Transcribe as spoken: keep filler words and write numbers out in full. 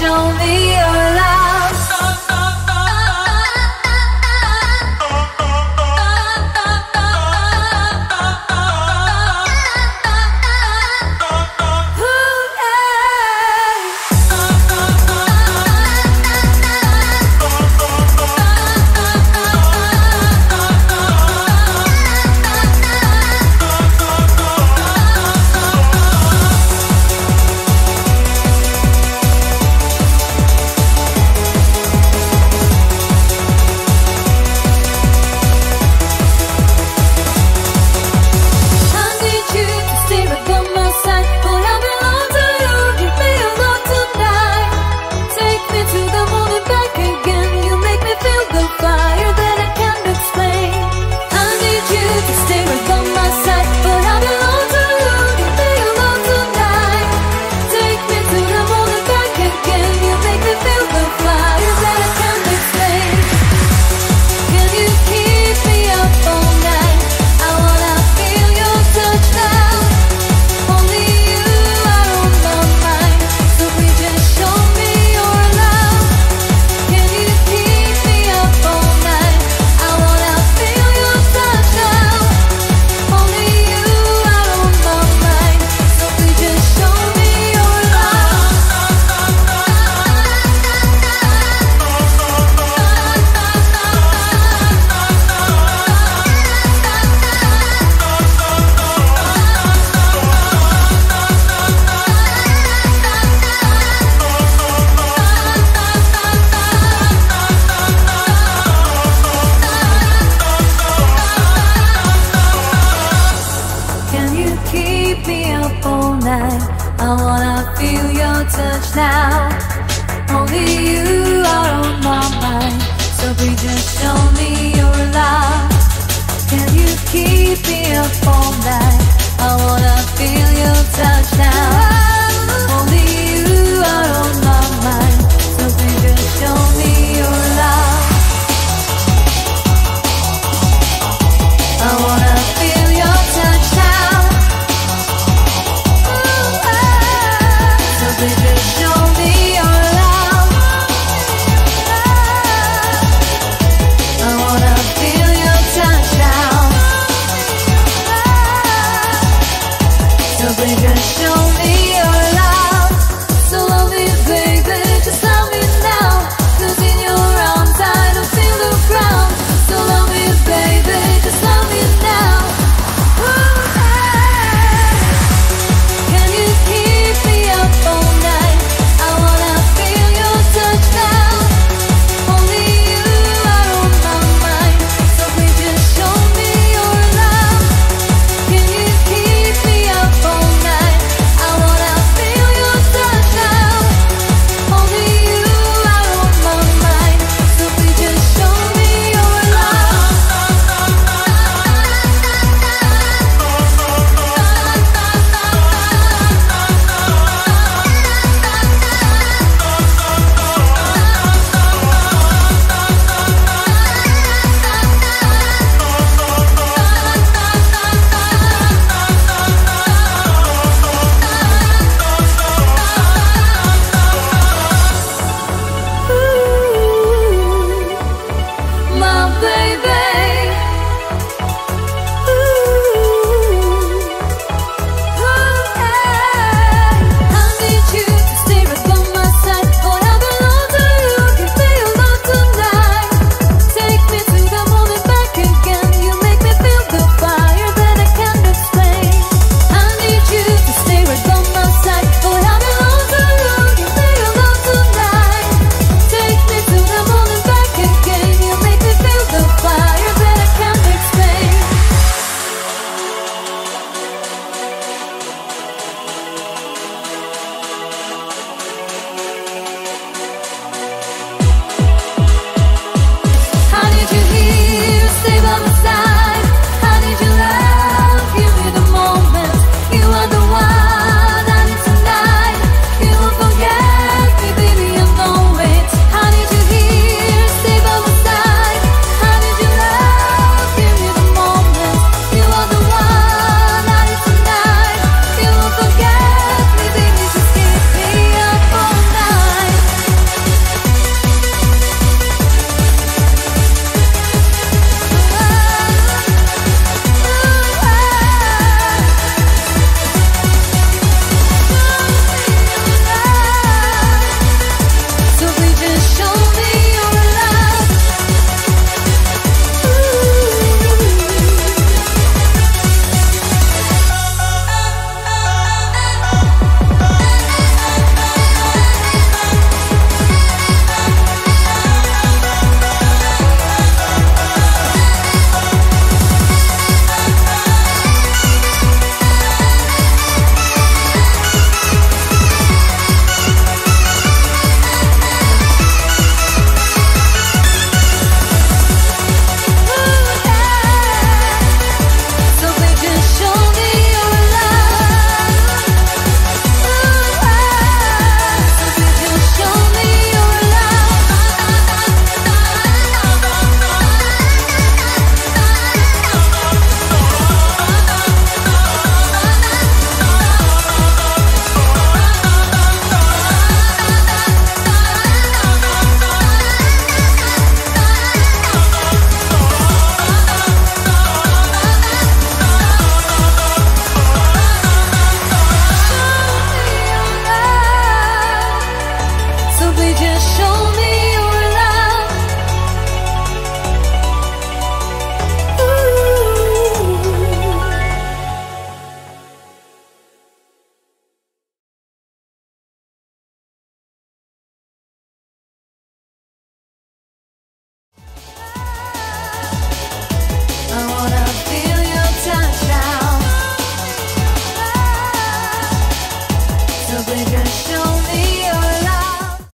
show me your love. I wanna feel your touch now. Only you are on my mind, so please just show me your love. Can you keep me up all night? I wanna feel your touch now. Only you are on my mind, so please just show me your love. I wanna feel your touch now. Save up.